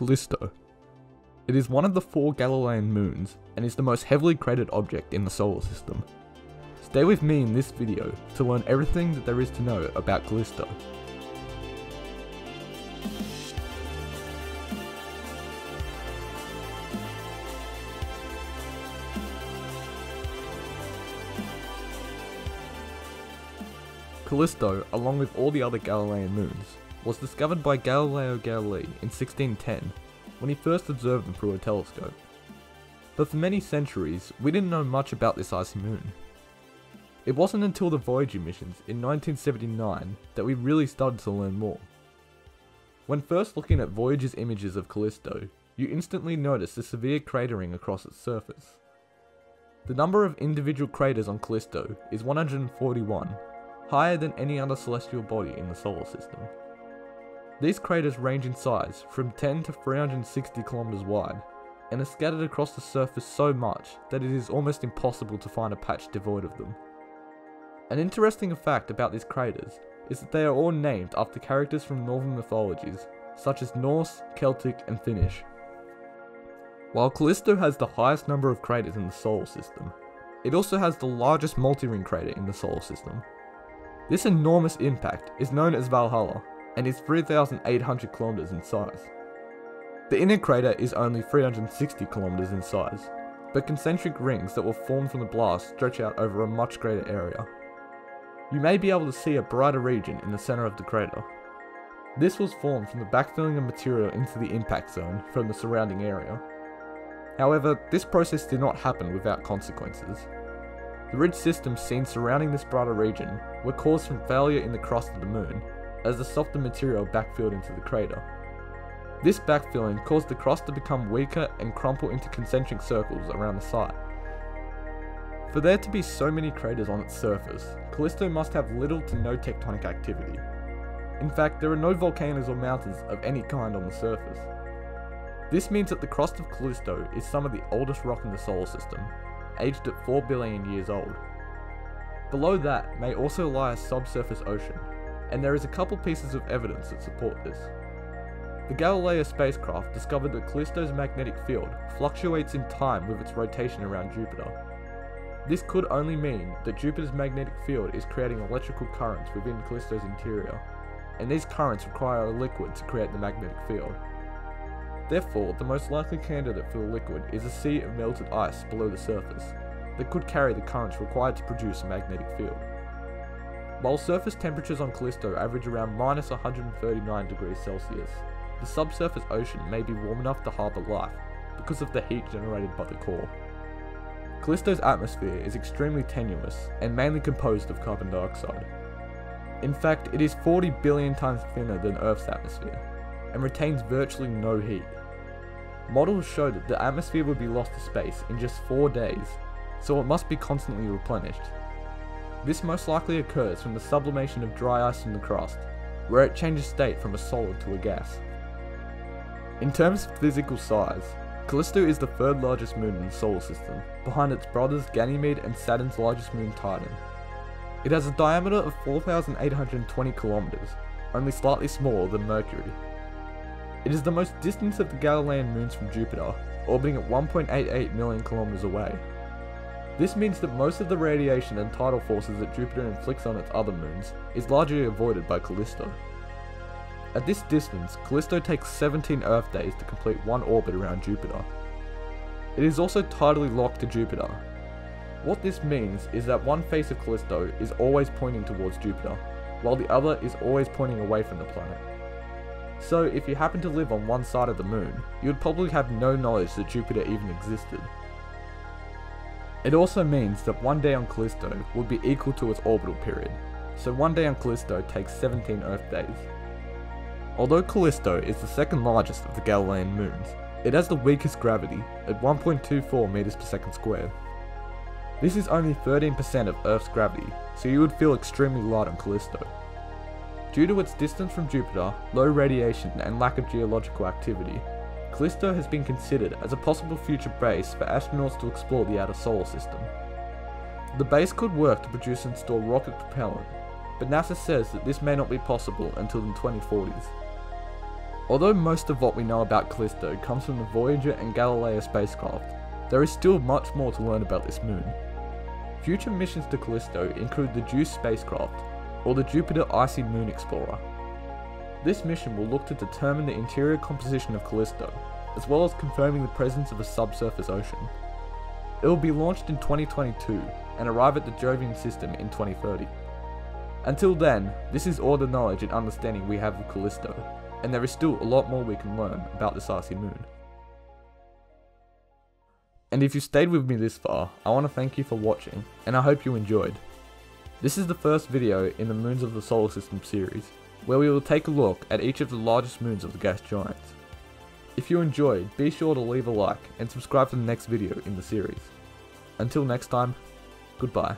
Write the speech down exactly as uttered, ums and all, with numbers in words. Callisto. It is one of the four Galilean moons, and is the most heavily cratered object in the solar system. Stay with me in this video to learn everything that there is to know about Callisto. Callisto, along with all the other Galilean moons, was discovered by Galileo Galilei in sixteen ten, when he first observed them through a telescope. But for many centuries, we didn't know much about this icy moon. It wasn't until the Voyager missions in nineteen seventy-nine that we really started to learn more. When first looking at Voyager's images of Callisto, you instantly notice the severe cratering across its surface. The number of individual craters on Callisto is one hundred forty-one, higher than any other celestial body in the solar system. These craters range in size from ten to three hundred sixty kilometers wide, and are scattered across the surface so much that it is almost impossible to find a patch devoid of them. An interesting fact about these craters is that they are all named after characters from northern mythologies, such as Norse, Celtic, and Finnish. While Callisto has the highest number of craters in the solar system, it also has the largest multi-ring crater in the solar system. This enormous impact is known as Valhalla, and is three thousand eight hundred kilometers in size. The inner crater is only three hundred sixty kilometers in size, but concentric rings that were formed from the blast stretch out over a much greater area. You may be able to see a brighter region in the center of the crater. This was formed from the backfilling of material into the impact zone from the surrounding area. However, this process did not happen without consequences. The ridge systems seen surrounding this brighter region were caused from failure in the crust of the moon, as the softer material backfilled into the crater. This backfilling caused the crust to become weaker and crumple into concentric circles around the site. For there to be so many craters on its surface, Callisto must have little to no tectonic activity. In fact, there are no volcanoes or mountains of any kind on the surface. This means that the crust of Callisto is some of the oldest rock in the solar system, aged at four billion years old. Below that may also lie a subsurface ocean, and there is a couple pieces of evidence that support this. The Galileo spacecraft discovered that Callisto's magnetic field fluctuates in time with its rotation around Jupiter. This could only mean that Jupiter's magnetic field is creating electrical currents within Callisto's interior, and these currents require a liquid to create the magnetic field. Therefore, the most likely candidate for the liquid is a sea of melted ice below the surface that could carry the currents required to produce a magnetic field. While surface temperatures on Callisto average around minus one hundred thirty-nine degrees Celsius, the subsurface ocean may be warm enough to harbour life because of the heat generated by the core. Callisto's atmosphere is extremely tenuous and mainly composed of carbon dioxide. In fact, it is forty billion times thinner than Earth's atmosphere, and retains virtually no heat. Models show that the atmosphere would be lost to space in just four days, so it must be constantly replenished. This most likely occurs from the sublimation of dry ice in the crust, where it changes state from a solid to a gas. In terms of physical size, Callisto is the third largest moon in the solar system, behind its brothers Ganymede and Saturn's largest moon Titan. It has a diameter of four thousand eight hundred twenty kilometers, only slightly smaller than Mercury. It is the most distant of the Galilean moons from Jupiter, orbiting at one point eight eight million kilometers away. This means that most of the radiation and tidal forces that Jupiter inflicts on its other moons is largely avoided by Callisto. At this distance, Callisto takes seventeen Earth days to complete one orbit around Jupiter. It is also tidally locked to Jupiter. What this means is that one face of Callisto is always pointing towards Jupiter, while the other is always pointing away from the planet. So if you happen to live on one side of the moon, you would probably have no knowledge that Jupiter even existed. It also means that one day on Callisto would be equal to its orbital period, so one day on Callisto takes seventeen Earth days. Although Callisto is the second largest of the Galilean moons, it has the weakest gravity at one point two four meters per second squared. This is only thirteen percent of Earth's gravity, so you would feel extremely light on Callisto. Due to its distance from Jupiter, low radiation, and lack of geological activity, Callisto has been considered as a possible future base for astronauts to explore the outer solar system. The base could work to produce and store rocket propellant, but NASA says that this may not be possible until the twenty forties. Although most of what we know about Callisto comes from the Voyager and Galileo spacecraft, there is still much more to learn about this moon. Future missions to Callisto include the JUICE spacecraft, or the Jupiter Icy Moon Explorer. This mission will look to determine the interior composition of Callisto, as well as confirming the presence of a subsurface ocean. It will be launched in twenty twenty-two, and arrive at the Jovian system in twenty thirty. Until then, this is all the knowledge and understanding we have of Callisto, and there is still a lot more we can learn about this icy moon. And if you stayed with me this far, I want to thank you for watching, and I hope you enjoyed. This is the first video in the Moons of the Solar System series, where we will take a look at each of the largest moons of the gas giants. If you enjoyed, be sure to leave a like and subscribe for the next video in the series. Until next time, goodbye.